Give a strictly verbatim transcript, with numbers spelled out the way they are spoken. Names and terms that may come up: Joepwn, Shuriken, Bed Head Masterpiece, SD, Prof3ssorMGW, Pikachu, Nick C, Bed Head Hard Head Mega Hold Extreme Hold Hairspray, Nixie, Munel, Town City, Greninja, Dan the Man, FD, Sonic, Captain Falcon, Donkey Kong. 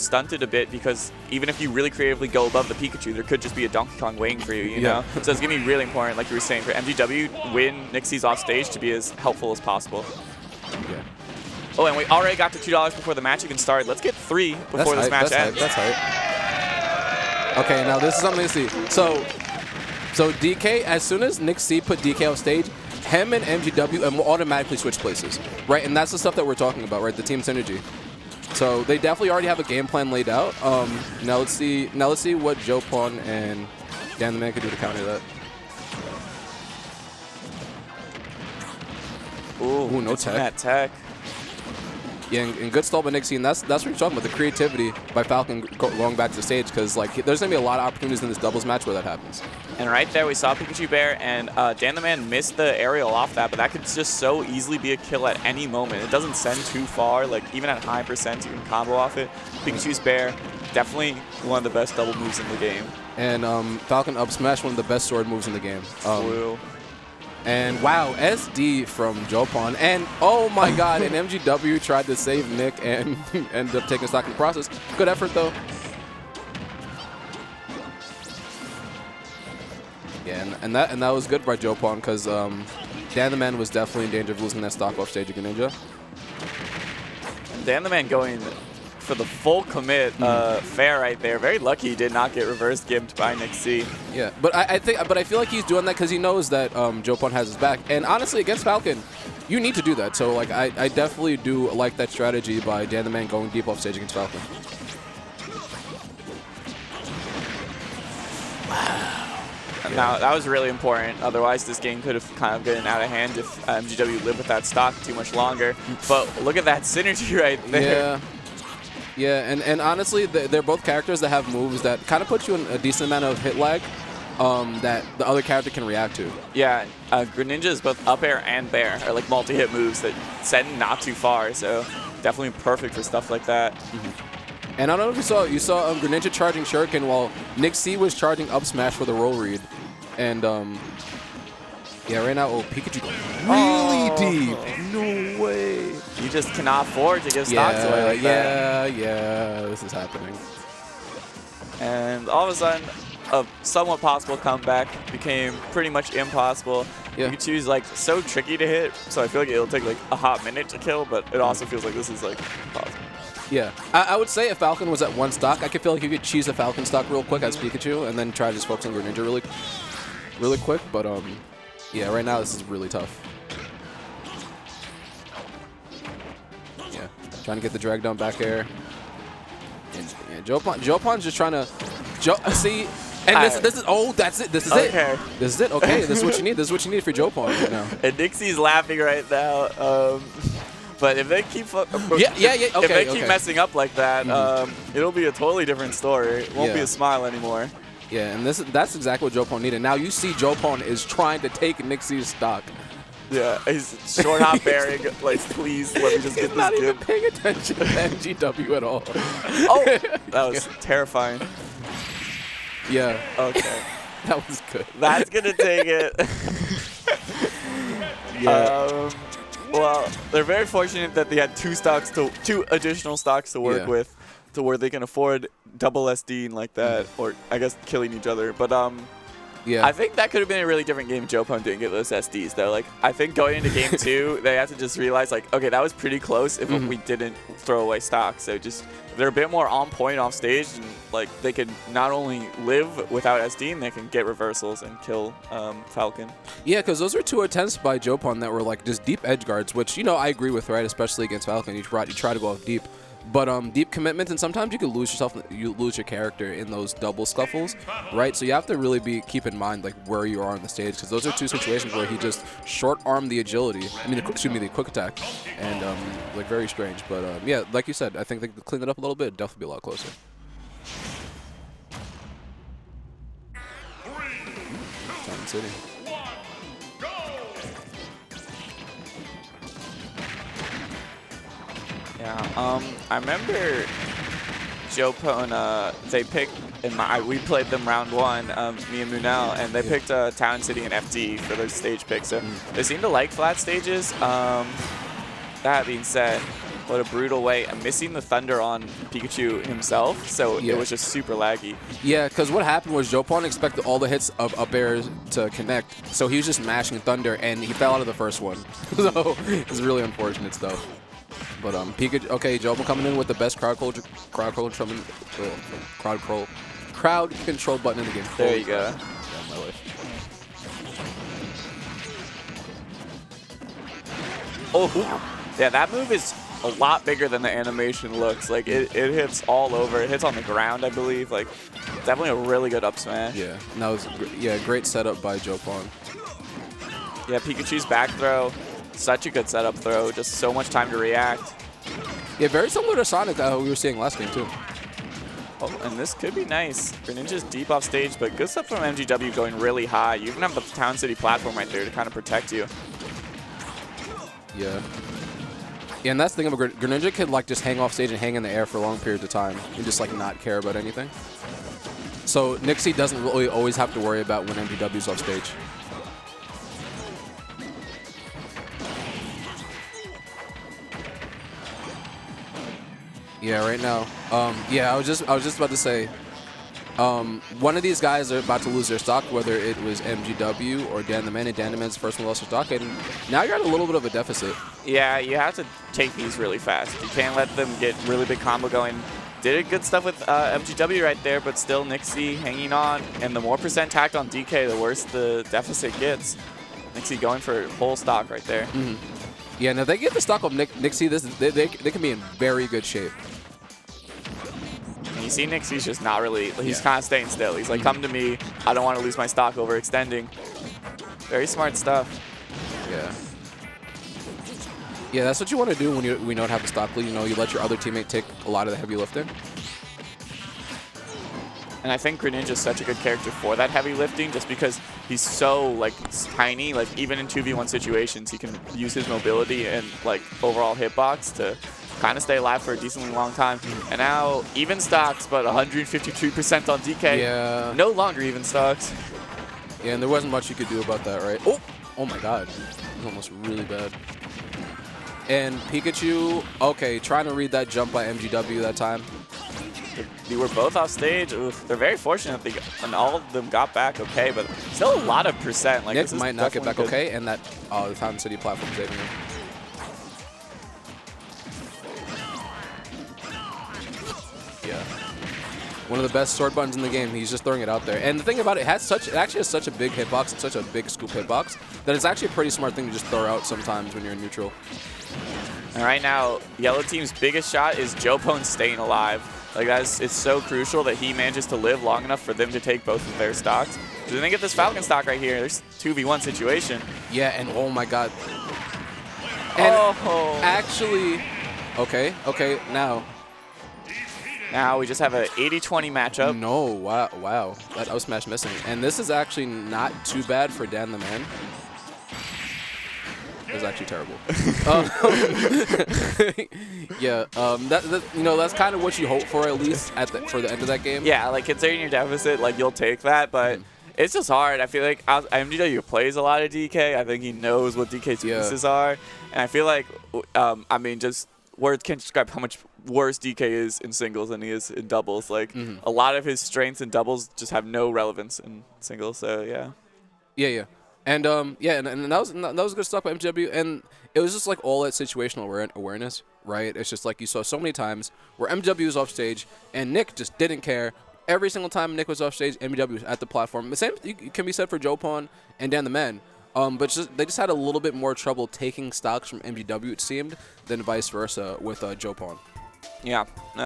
stunted a bit because even if you really creatively go above the Pikachu, there could just be a Donkey Kong waiting for you, you yeah. know? So it's going to be really important, like you were saying, for M G W, win Nixie's off stage to be as helpful as possible. Yeah. Oh, and we already got to two dollars before the match even started. Let's get three before that's this hype, match that's ends. Hype, that's right. Okay, now this is something to see. So, so D K, as soon as Nick C put D K off stage, him and M G W and will automatically switch places, right? And that's the stuff that we're talking about, right? The team synergy. So they definitely already have a game plan laid out. Um, now let's see. Now let's see what Joepwn and Dan the Man could do to counter that. Ooh, Ooh no tech. That tech. Yeah, and, and good stall by Nixie, and that's that's what you're talking about—the creativity by Falcon going back to the stage, because like there's gonna be a lot of opportunities in this doubles match where that happens. And right there, we saw Pikachu Bear, and uh, Dan the Man missed the aerial off that, but that could just so easily be a kill at any moment. It doesn't send too far, like even at high percent, you can combo off it. Pikachu's Bear, definitely one of the best double moves in the game. And um, Falcon up smash, one of the best sword moves in the game. Um, And wow, S D from Joepwn, and oh my god, and M G W tried to save Nick and ended up taking stock in the process. Good effort though. Yeah, and, and that and that was good by Joepwn because um, Dan the Man was definitely in danger of losing that stock off stage against Greninja. Dan the Man going for the full commit uh, fair right there. Very lucky he did not get reverse gimped by Nick C. Yeah, but I, I think, but I feel like he's doing that because he knows that um, Joepwn has his back. And honestly, against Falcon, you need to do that. So like, I, I definitely do like that strategy by Dan the Man going deep off stage against Falcon. Wow. Yeah. Now that was really important. Otherwise, this game could have kind of gotten out of hand if uh, M G W lived with that stock too much longer. But look at that synergy right there. Yeah. Yeah, and, and honestly, they're both characters that have moves that kind of put you in a decent amount of hit lag um, that the other character can react to. Yeah, uh, Greninja is both up air and bear, are like multi-hit moves that send not too far, so definitely perfect for stuff like that. Mm-hmm. And I don't know if you saw, you saw um, Greninja charging Shuriken while Nick C was charging up smash for the roll read. And um, yeah, right now, oh, Pikachu going really oh. deep. No way. You just cannot afford to give stocks yeah, away like yeah, that. Yeah, yeah, this is happening. And all of a sudden, a somewhat possible comeback became pretty much impossible. Yeah. Pikachu's like so tricky to hit, so I feel like it'll take like a hot minute to kill, but it also feels like this is like possible. Yeah, I, I would say if Falcon was at one stock, I could feel like you could cheese a Falcon stock real quick as Pikachu, and then try to just focus on Greninja really, really quick. But um, yeah, right now this is really tough. Trying to get the drag down back air. And, and Joepwn, Joepwn's just trying to jo see. And this, this is oh, that's it. This is okay. it. This is it. Okay, this is what you need. This is what you need for Joepwn right now. And Nixie's laughing right now. Um, but if they keep yeah, yeah, yeah. Okay, if they keep okay. messing up like that, mm-hmm. um, it'll be a totally different story. It won't yeah. be a smile anymore. Yeah, and this that's exactly what Joepwn needed. Now you see Joepwn is trying to take Nixie's stock. Yeah, he's short hop bearing. Like, please, let me just he's get this. Not even dip. Paying attention to M G W at all. Oh, that was yeah. terrifying. Yeah. Okay. That was good. That's gonna take it. yeah. Um, well, they're very fortunate that they had two stocks to two additional stocks to work yeah. with, to where they can afford double SDing like that, mm. or I guess killing each other. But um. Yeah. I think that could have been a really different game if Joepwn didn't get those S Ds, though. Like, I think going into game two, they have to just realize, like, okay, that was pretty close if mm-hmm. we didn't throw away stock. So just they're a bit more on point off stage, and, like, they can not only live without SDing, they can get reversals and kill um, Falcon. Yeah, because those were two attempts by Joepwn that were, like, just deep edge guards, which, you know, I agree with, right? Especially against Falcon. You try, you try to go off deep. But um, deep commitments, and sometimes you can lose yourself, you lose your character in those double scuffles, right? So you have to really be keep in mind like where you are on the stage, because those are two situations where he just short armed the agility. I mean, excuse me, the quick attack, and um, like very strange. But um, yeah, like you said, I think they cleaned it up a little bit. It'd definitely be a lot closer. Town City. Yeah, um, I remember Joepwn, uh, they picked, and my, we played them round one, um, me and Munel, and they yeah. picked uh, Town City and F D for their stage picks. So mm. they seem to like flat stages. Um, that being said, What a brutal way. I'm missing the thunder on Pikachu himself, so yeah. It was just super laggy. Yeah, because what happened was Joepwn expected all the hits of up airs to connect, so he was just mashing thunder, and he fell out of the first one. So it's really unfortunate stuff. But um, Pikachu. Okay, Joepwn coming in with the best crowd control, crowd control, crowd control, crowd control button in the game. There you go. Yeah, my life. Oh, yeah, that move is a lot bigger than the animation looks. Like, it, it hits all over. It hits on the ground, I believe. Like, definitely a really good up smash. Yeah, and that was, yeah, great setup by Joepwn. Yeah, Pikachu's back throw, such a good setup throw. Just so much time to react. Yeah, very similar to Sonic that we were seeing last game, too. Oh, and this could be nice. Greninja's deep off stage, but good stuff from M G W going really high. You even have the Town City platform right there to kind of protect you. Yeah. Yeah, and that's the thing about Greninja could like just hang off stage and hang in the air for long periods of time and just like not care about anything. So Nixie doesn't really always have to worry about when M G W's off stage. Yeah, right now. Um, yeah, I was just I was just about to say. Um, one of these guys are about to lose their stock, whether it was M G W or Dan the Man, and Dan the Man's the first one lost their stock, and now you're at a little bit of a deficit. Yeah, you have to take these really fast. You can't let them get really big combo going. Did good stuff with uh, M G W right there, but still Nixie hanging on, and the more percent tacked on D K, the worse the deficit gets. Nixie going for full stock right there. Mm-hmm. Yeah, and if they get the stock of Nick Nixie, this, they, they, they can be in very good shape. You see Nixie's just not really, he's yeah. kind of staying still. He's like, come to me. I don't want to lose my stock overextending. Very smart stuff. Yeah. Yeah, that's what you want to do when you, when you don't have the stock lead. You know, you let your other teammate take a lot of the heavy lifting. And I think Greninja is such a good character for that heavy lifting just because he's so, like, tiny. Like, even in two v one situations, he can use his mobility and, like, overall hitbox to kind of stay alive for a decently long time. And now, even stocks, but one hundred fifty-two percent on D K. Yeah. No longer even stocks. Yeah, and there wasn't much you could do about that, right? Oh! Oh, my God. It was almost really bad. And Pikachu, okay, trying to read that jump by M G W that time. They were both off stage. Oof. They're very fortunate they got, and all of them got back okay, but still a lot of percent. Like, Nick this might not get back good. Okay, and that oh, the Town City platform saving him. Yeah, one of the best sword buttons in the game. He's just throwing it out there. And the thing about it, it has such it actually has such a big hitbox, such a big scoop hitbox that it's actually a pretty smart thing to just throw out sometimes when you're in neutral. And right now, yellow team's biggest shot is Joepwn staying alive. Like, that's, it's so crucial that he manages to live long enough for them to take both of their stocks. So then they get this Falcon stock right here. There's two v one situation. Yeah, and oh my God. And oh. actually, okay, okay, now. Now we just have an eighty twenty matchup. No, wow, wow. That up smash missing. And this is actually not too bad for Dan the Man. It was actually terrible. um, yeah, um, that, that you know that's kind of what you hope for at least at the, for the end of that game. Yeah, like considering your deficit, like you'll take that, but mm. it's just hard. I feel like M G W plays a lot of D K. I think he knows what D K's yeah. pieces are, and I feel like um, I mean just words can't describe how much worse D K is in singles than he is in doubles. Like mm-hmm. a lot of his strengths in doubles just have no relevance in singles. So yeah. Yeah, yeah. And um, yeah, and, and that was that was good stuff by M G W, and it was just like all that situational awareness, right? It's just like you saw so many times where M G W was off stage and Nick just didn't care. Every single time Nick was off stage, M G W was at the platform. The same can be said for Joepwn and Dan the Man, um, but just, they just had a little bit more trouble taking stocks from M G W, it seemed, than vice versa with uh, Joepwn. Yeah.